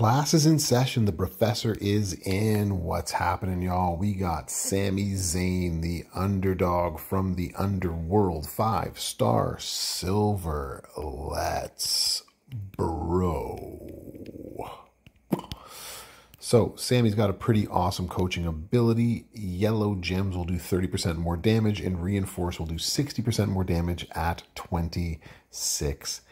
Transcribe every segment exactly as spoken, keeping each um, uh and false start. Class is in session. The professor is in. What's happening, y'all? We got Sami Zayn, the underdog from the underworld. Five-star silver. Let's bro. So Sami's got a pretty awesome coaching ability. Yellow gems will do thirty percent more damage, and reinforce will do sixty percent more damage at twenty-six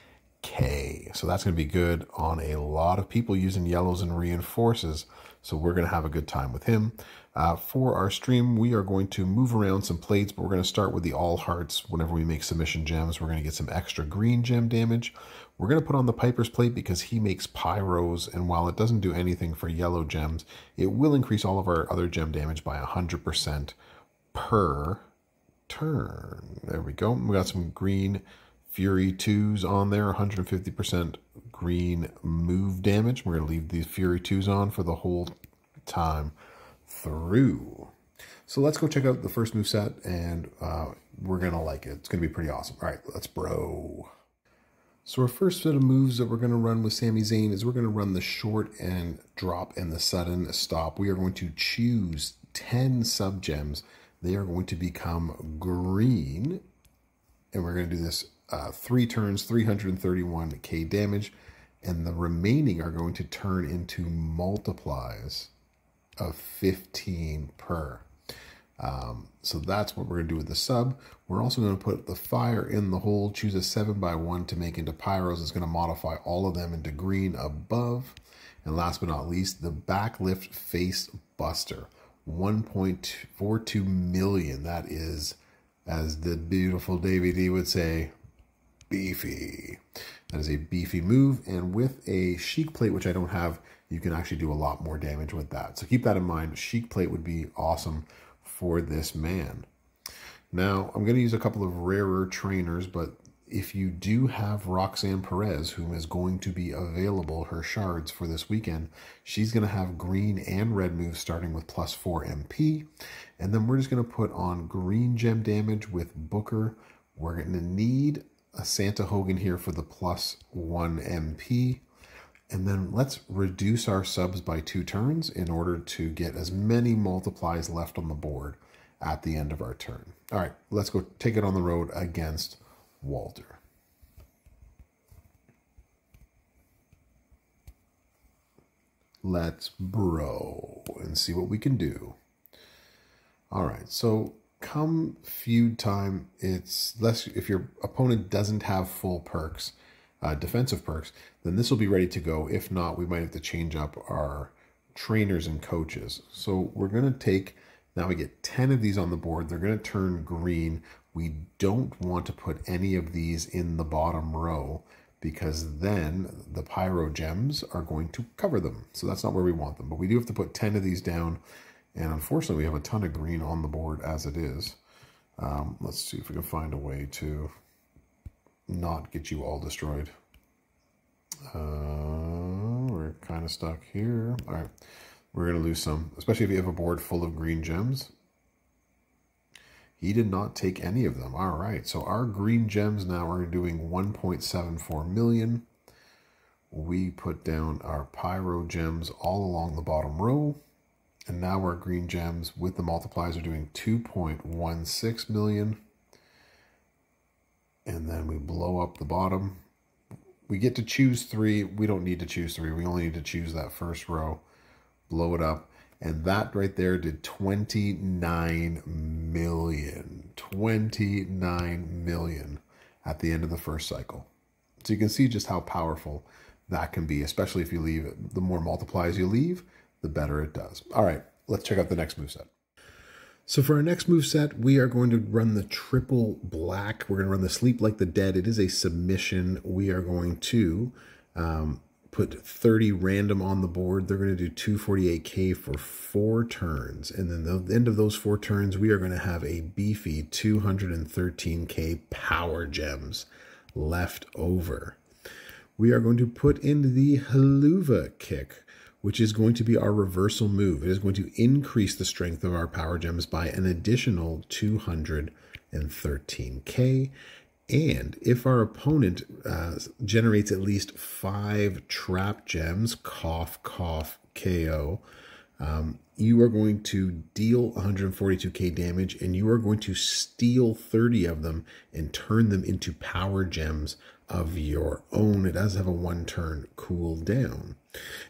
K. So that's going to be good on a lot of people using yellows and reinforces. So we're going to have a good time with him. Uh, for our stream, we are going to move around some plates, but we're going to start with the all hearts. Whenever we make submission gems, we're going to get some extra green gem damage. We're going to put on the Piper's plate because he makes pyros, and while it doesn't do anything for yellow gems, it will increase all of our other gem damage by one hundred percent per turn. There we go. We got some green Fury twos on there, one hundred fifty percent green move damage. We're going to leave these Fury twos on for the whole time through. So let's go check out the first moveset, and uh, we're going to like it. It's going to be pretty awesome. All right, let's bro. So our first set of moves that we're going to run with Sami Zayn is we're going to run the short and drop and the sudden stop. We are going to choose ten sub-gems. They are going to become green, and we're going to do this Uh, three turns, three hundred thirty-one K damage, and the remaining are going to turn into multiplies of fifteen per. Um, so that's what we're going to do with the sub. We're also going to put the fire in the hole, choose a seven by one to make into pyros. It's going to modify all of them into green above. And last but not least, the backlift face buster, one point four two million. That is, as the beautiful Davey D would say, beefy. That is a beefy move, and with a Sheik plate, which I don't have, you can actually do a lot more damage with that. So keep that in mind. Sheik plate would be awesome for this man. Now I'm going to use a couple of rarer trainers, but if you do have Roxanne Perez, who is going to be available, her shards for this weekend, she's going to have green and red moves starting with plus four M P, and then we're just going to put on green gem damage with Booker. We're going to need a Santa Hogan here for the plus one M P, and then let's reduce our subs by two turns in order to get as many multiplies left on the board at the end of our turn. All right, let's go take it on the road against Walter. Let's bro and see what we can do. All right, so come feud time, it's less if your opponent doesn't have full perks, uh, defensive perks, then this will be ready to go. If not, we might have to change up our trainers and coaches. So we're going to take, now we get ten of these on the board. They're going to turn green. We don't want to put any of these in the bottom row because then the pyro gems are going to cover them. So that's not where we want them, but we do have to put ten of these down. And unfortunately, we have a ton of green on the board as it is. Um, let's see if we can find a way to not get you all destroyed. Uh, we're kind of stuck here. All right, we're going to lose some, especially if you have a board full of green gems. He did not take any of them. All right, so our green gems now are doing one point seven four million. We put down our pyro gems all along the bottom row. And now our green gems with the multipliers are doing two point one six million. And then we blow up the bottom. We get to choose three. We don't need to choose three. We only need to choose that first row. Blow it up. And that right there did twenty-nine million. twenty-nine million at the end of the first cycle. So you can see just how powerful that can be, especially if you leave it. The more multipliers you leave, the better it does. All right, let's check out the next moveset. So for our next moveset, we are going to run the triple black. We're going to run the Sleep Like the Dead. It is a submission. We are going to um, put thirty random on the board. They're going to do two forty-eight K for four turns. And then the end of those four turns, we are going to have a beefy two hundred thirteen K power gems left over. We are going to put in the Heluva kick, which is going to be our reversal move. It is going to increase the strength of our power gems by an additional two hundred thirteen K. And if our opponent uh, generates at least five trap gems, cough, cough, K O, um, you are going to deal one hundred forty-two K damage, and you are going to steal thirty of them and turn them into power gems of your own. It does have a one-turn cooldown.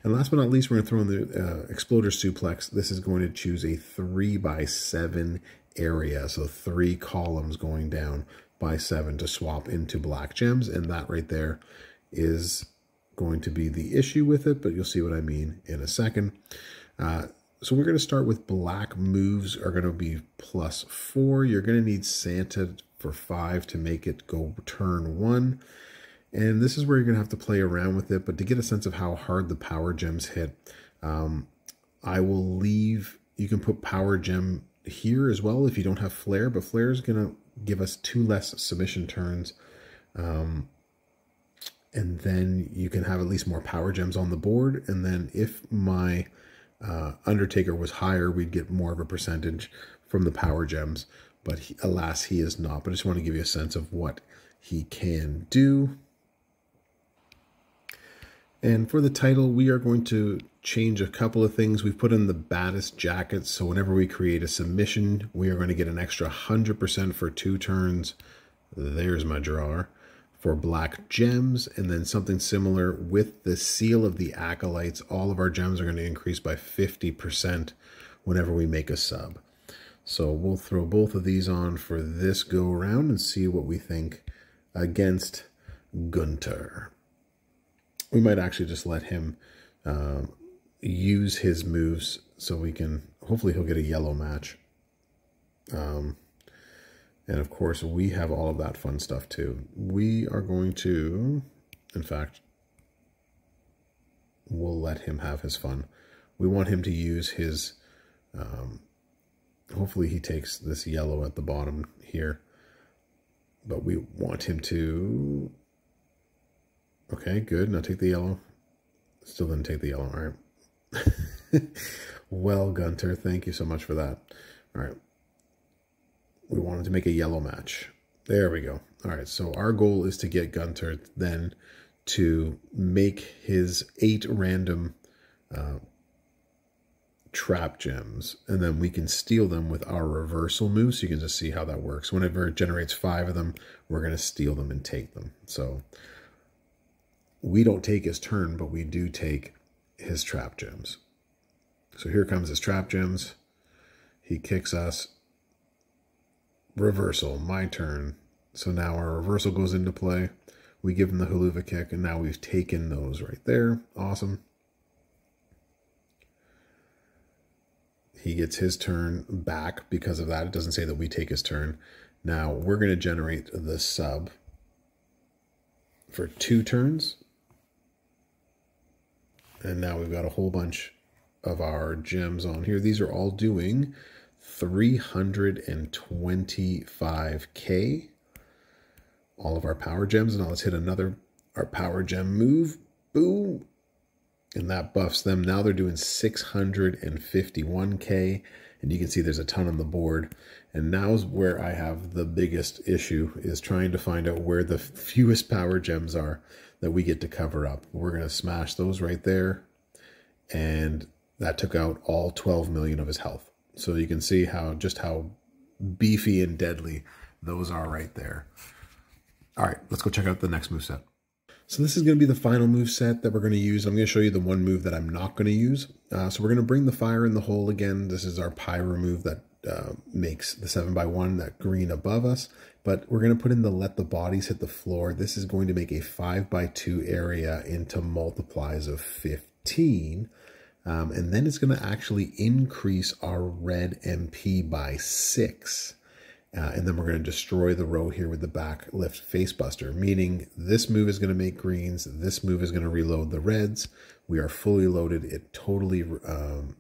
And last but not least, we're going to throw in the uh, Exploder Suplex. This is going to choose a three by seven area, so three columns going down by seven to swap into black gems, and that right there is going to be the issue with it, but you'll see what I mean in a second. Uh, So we're going to start with black moves are going to be plus four. You're going to need Santa for five to make it go turn one. And this is where you're going to have to play around with it. But to get a sense of how hard the power gems hit, um, I will leave. You can put power gem here as well if you don't have flare. But flare is going to give us two less submission turns. Um, and then you can have at least more power gems on the board. And then if my... Uh, Undertaker was higher, we'd get more of a percentage from the power gems, but he, alas, he is not. But I just want to give you a sense of what he can do. And for the title, we are going to change a couple of things. We've put in the baddest jackets, so whenever we create a submission, we are going to get an extra one hundred percent for two turns. There's my drawer. For black gems, and then something similar with the seal of the acolytes. All of our gems are going to increase by fifty percent whenever we make a sub. So we'll throw both of these on for this go around and see what we think against Gunter. We might actually just let him uh, use his moves so we can, hopefully he'll get a yellow match. Um, And of course, we have all of that fun stuff too. We are going to, in fact, we'll let him have his fun. We want him to use his, um, hopefully he takes this yellow at the bottom here, but we want him to, okay, good. Now take the yellow. Still didn't take the yellow, all right. Well, Gunter, thank you so much for that. All right. We wanted to make a yellow match. There we go. All right, so our goal is to get Gunter then to make his eight random uh, trap gems, and then we can steal them with our reversal move, so you can just see how that works. Whenever it generates five of them, we're going to steal them and take them. So we don't take his turn, but we do take his trap gems. So here comes his trap gems. He kicks us. Reversal, my turn. So now our reversal goes into play. We give him the Heluva kick, and now we've taken those right there. Awesome. He gets his turn back because of that. It doesn't say that we take his turn. Now we're going to generate the sub for two turns. And now we've got a whole bunch of our gems on here. These are all doing three hundred twenty-five K, all of our power gems. Now let's hit another, our power gem move, boom, and that buffs them. Now they're doing six hundred fifty-one K, and you can see there's a ton on the board. And now's where I have the biggest issue, is trying to find out where the fewest power gems are that we get to cover up. We're going to smash those right there, and that took out all twelve million of his health. So you can see how just how beefy and deadly those are right there. All right, let's go check out the next moveset. So this is going to be the final moveset that we're going to use. I'm going to show you the one move that I'm not going to use. Uh, so we're going to bring the fire in the hole again. This is our pyro move that uh, makes the seven by one, that green above us. But we're going to put in the let the bodies hit the floor. This is going to make a five by two area into multiplies of fifteen. Um, and then it's going to actually increase our red M P by six. Uh, and then we're going to destroy the row here with the back lift face buster, meaning this move is going to make greens. This move is going to reload the reds. We are fully loaded. It totally, um,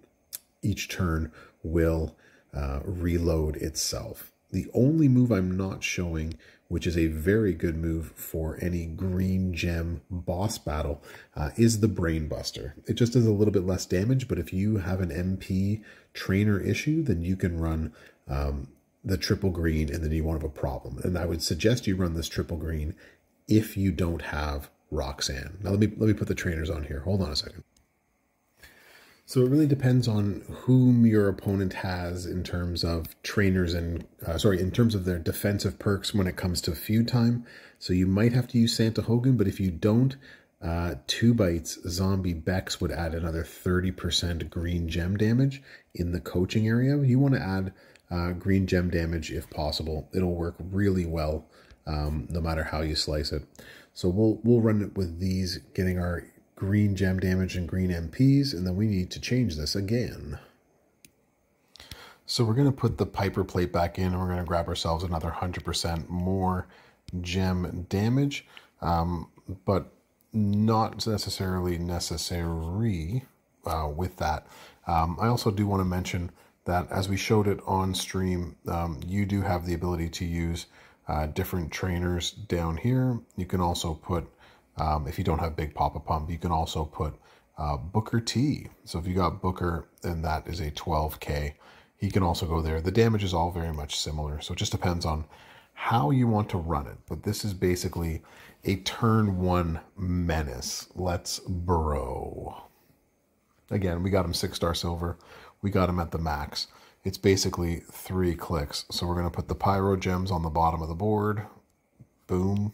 each turn will uh, reload itself. The only move I'm not showing, which is a very good move for any green gem boss battle, uh, is the Brain Buster. It just does a little bit less damage, but if you have an M P trainer issue, then you can run um, the triple green, and then you won't have a problem. And I would suggest you run this triple green if you don't have Roxanne. Now let me let me put the trainers on here. Hold on a second. So it really depends on whom your opponent has in terms of trainers and, uh, sorry, in terms of their defensive perks when it comes to feud time. So you might have to use Santa Hogan, but if you don't, uh, Two Bites Zombie Bex would add another thirty percent green gem damage in the coaching area. You want to add uh, green gem damage if possible. It'll work really well um, no matter how you slice it. So we'll, we'll run it with these, getting our green gem damage and green M Ps, and then we need to change this again. So we're going to put the Piper plate back in, and we're going to grab ourselves another one hundred percent more gem damage, um, but not necessarily necessary uh, with that. Um, I also do want to mention that as we showed it on stream, um, you do have the ability to use uh, different trainers down here. You can also put Um, if you don't have Big Papa Pump, you can also put uh, Booker T. So if you got Booker, then that is a twelve K. He can also go there. The damage is all very much similar, so it just depends on how you want to run it. But this is basically a turn one menace. Let's bro. Again, we got him six-star silver. We got him at the max. It's basically three clicks. So we're going to put the Pyro Gems on the bottom of the board. Boom.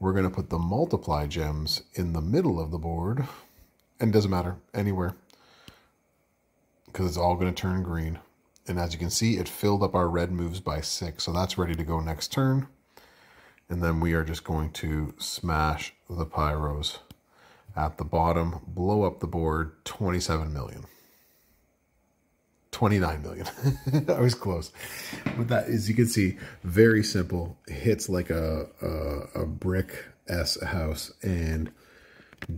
We're going to put the multiply gems in the middle of the board, and it doesn't matter anywhere because it's all going to turn green. And as you can see, it filled up our red moves by six. So that's ready to go next turn. And then we are just going to smash the pyros at the bottom, blow up the board, twenty-seven million. twenty-nine million. I was close. But that, as you can see, very simple. Hits like a, a, a brick-esque house and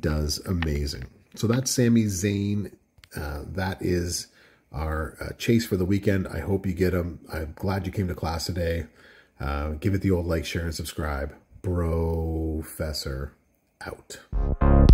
does amazing. So that's Sami Zayn. Uh, that is our uh, chase for the weekend. I hope you get them. I'm glad you came to class today. Uh, give it the old like, share, and subscribe. Professor out.